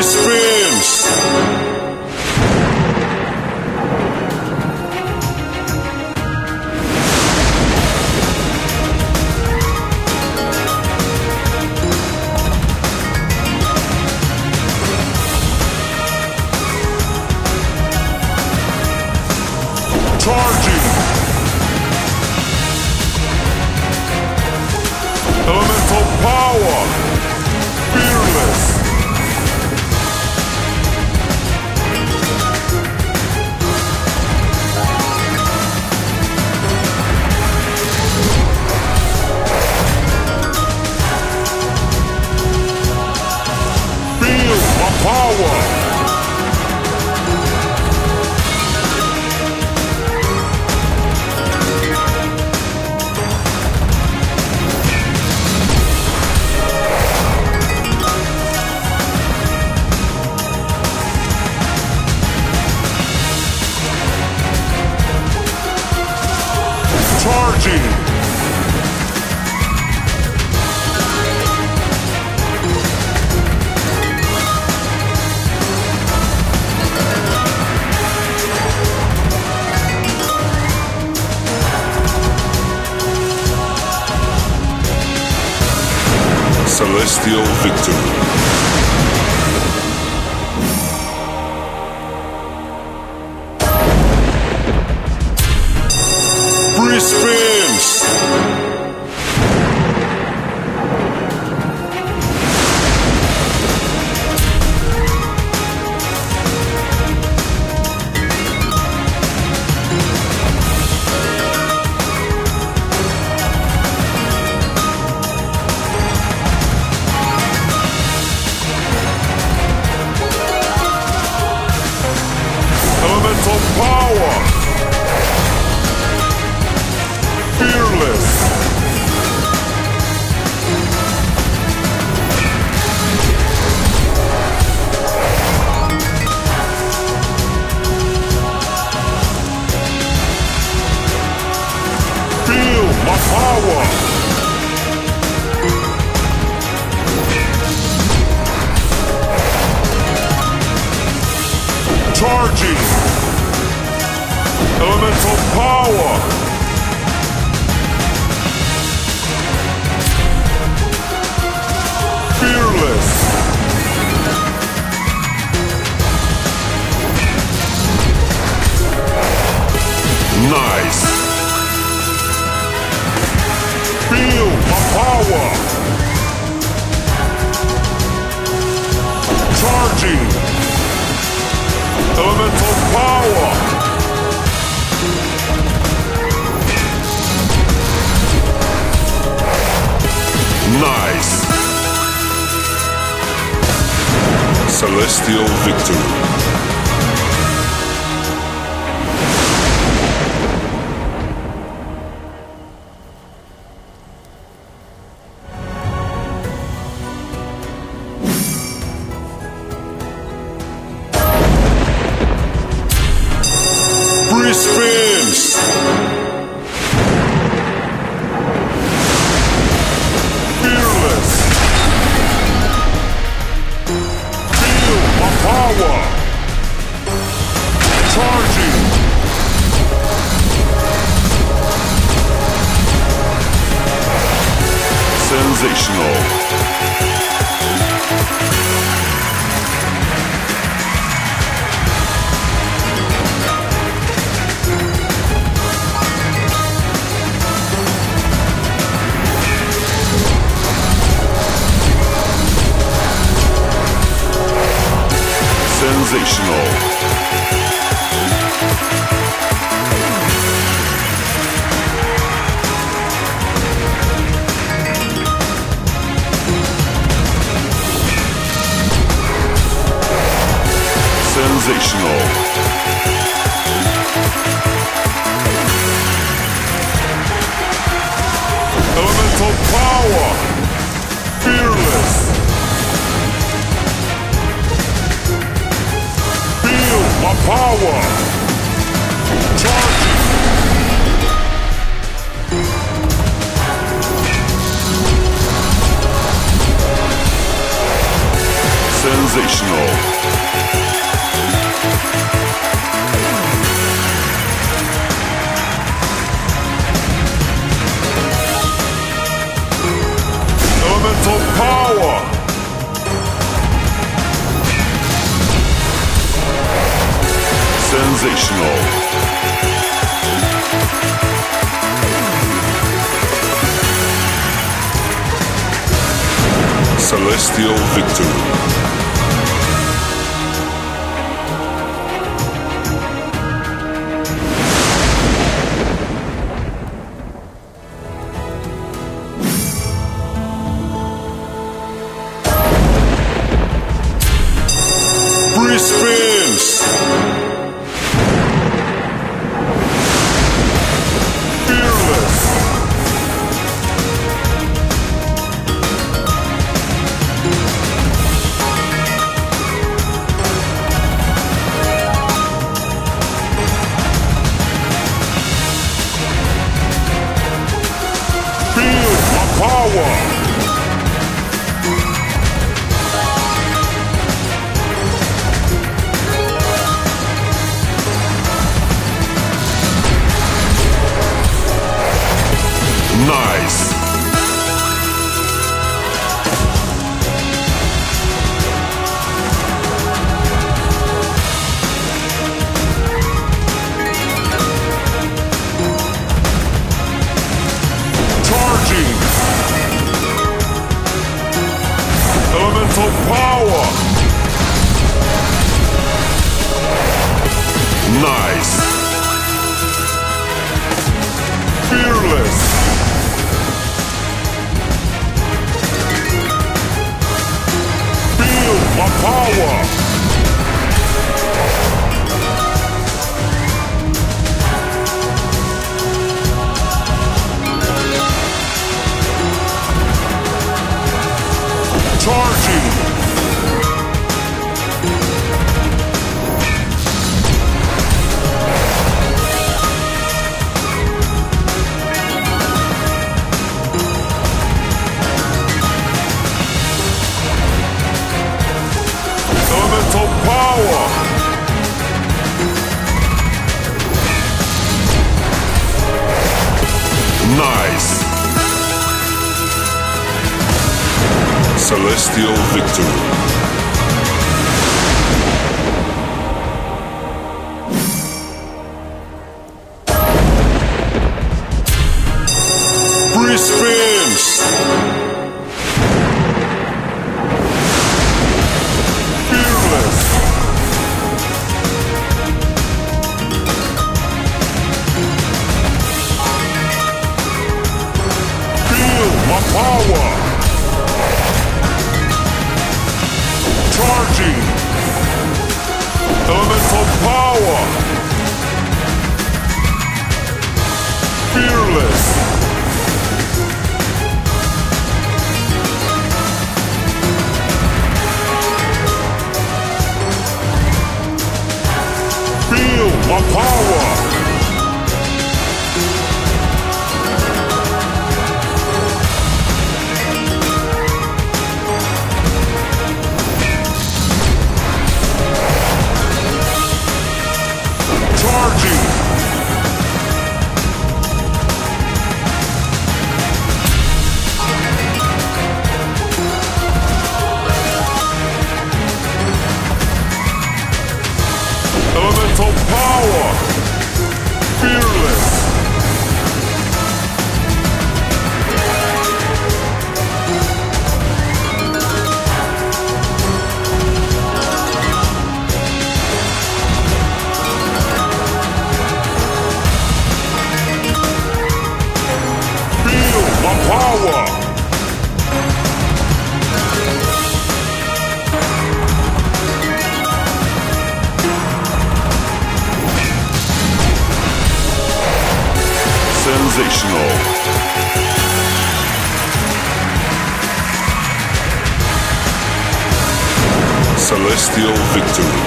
He screams. Charging! Elemental power! Fearless! Feel my power! Charging! Celestial victory. Spins. Elemental power. Power! Charging! Elemental power! Fearless! Nice! Feel my power! Charging! Elemental power! Nice! Celestial victory! Spins. Fearless. Feel my power. Charging. Sensational. Sensational. Elemental power. Fearless. My power! Charging! Sensational. Elemental power. Sensational. Celestial victory. Free spins. Fearless. Nice. Charging. Elemental power. Nice. Fearless. My power. Charging. Nice. Celestial victory. Free spins. Fearless. Power. Charging. Elemental power. Fearless. Feel my power. Elemental power. Fearless. Sensational. Celestial victory.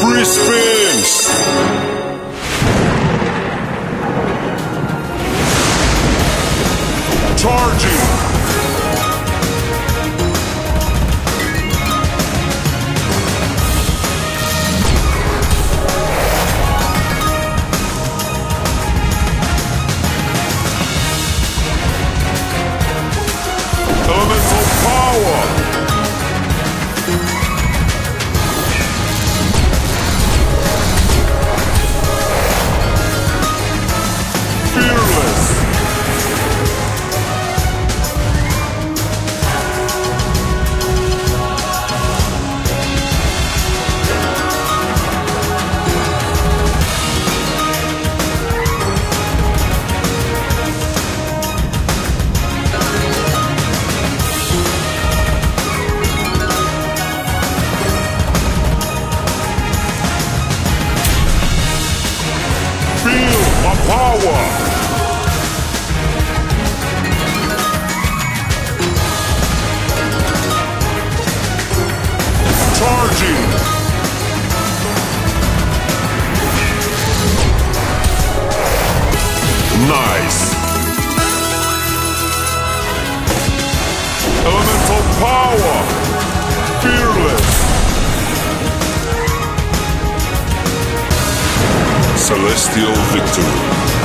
Free spins. Charging! Nice. Elemental power. Fearless. Celestial victory.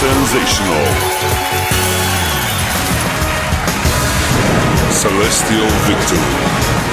Sensational. Celestial victory.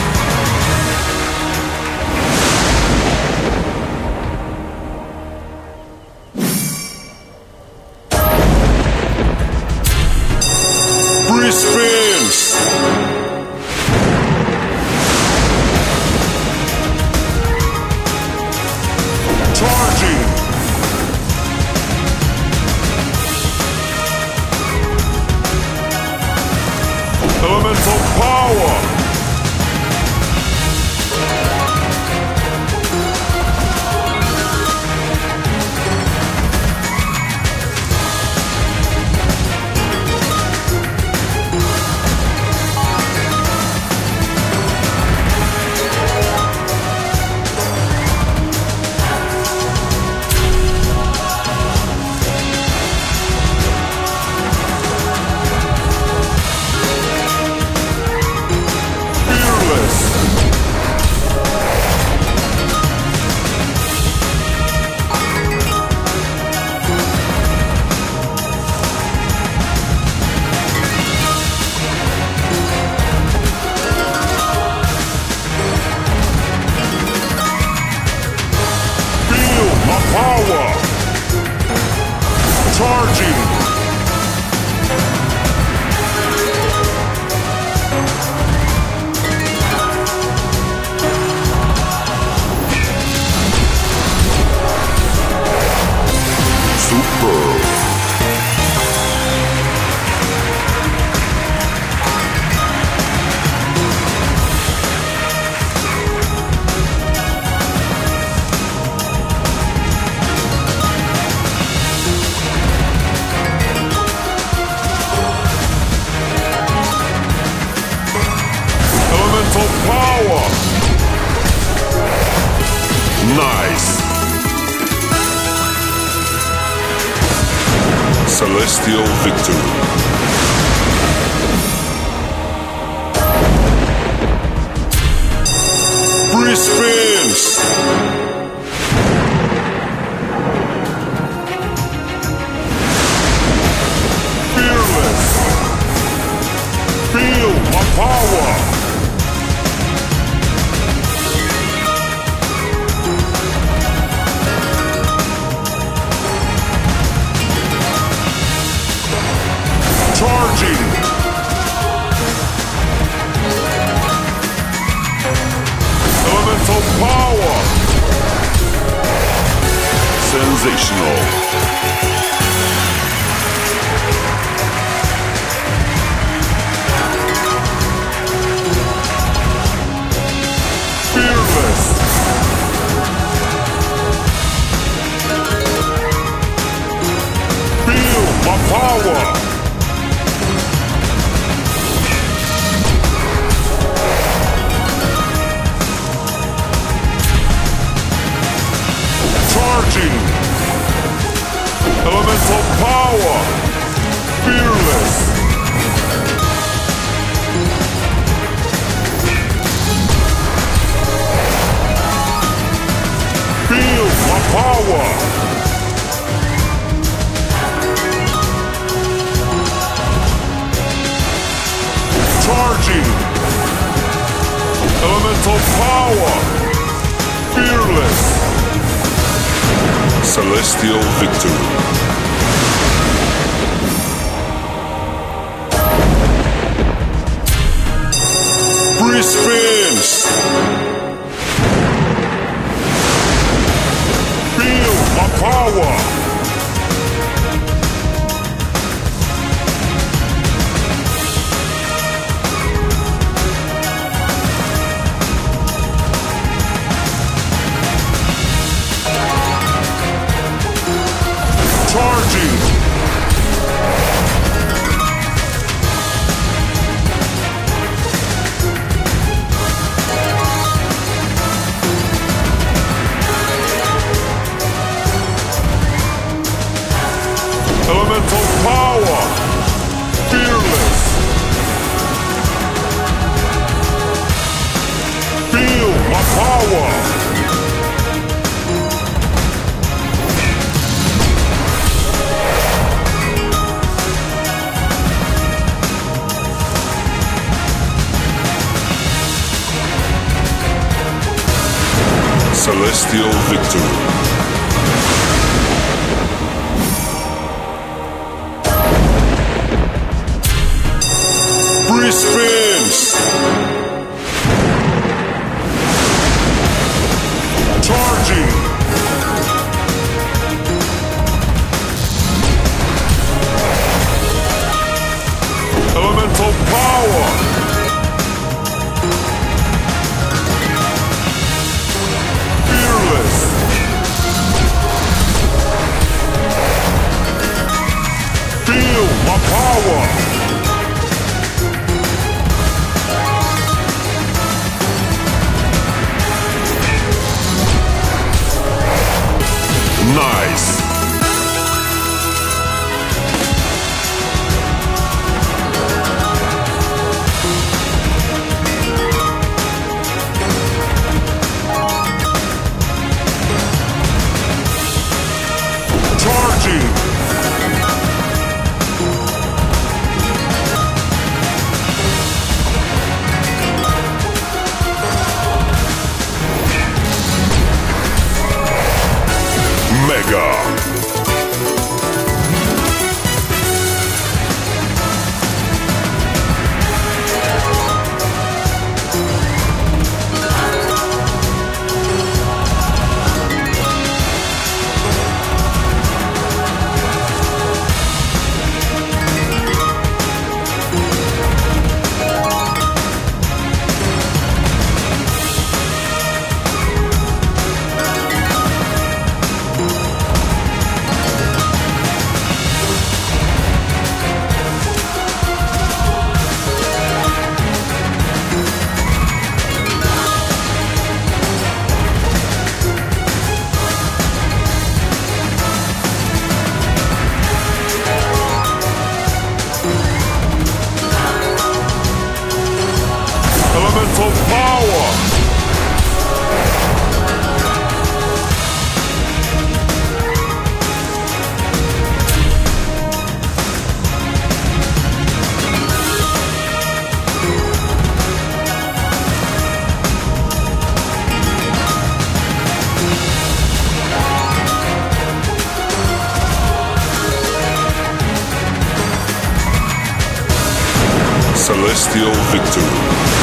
Charging. Nice. Celestial victory. Elemental power. Sensational. Fearless. Feel my power. Elemental power, fearless. Feel my power. Charging. Elemental power, fearless. Celestial victory. Free spins. Feel my power. Charging. Elemental power. Fearless. Feel my power. Celestial victory. Free spins. Charging. Elemental power. Power. Nice. Charging. still victory.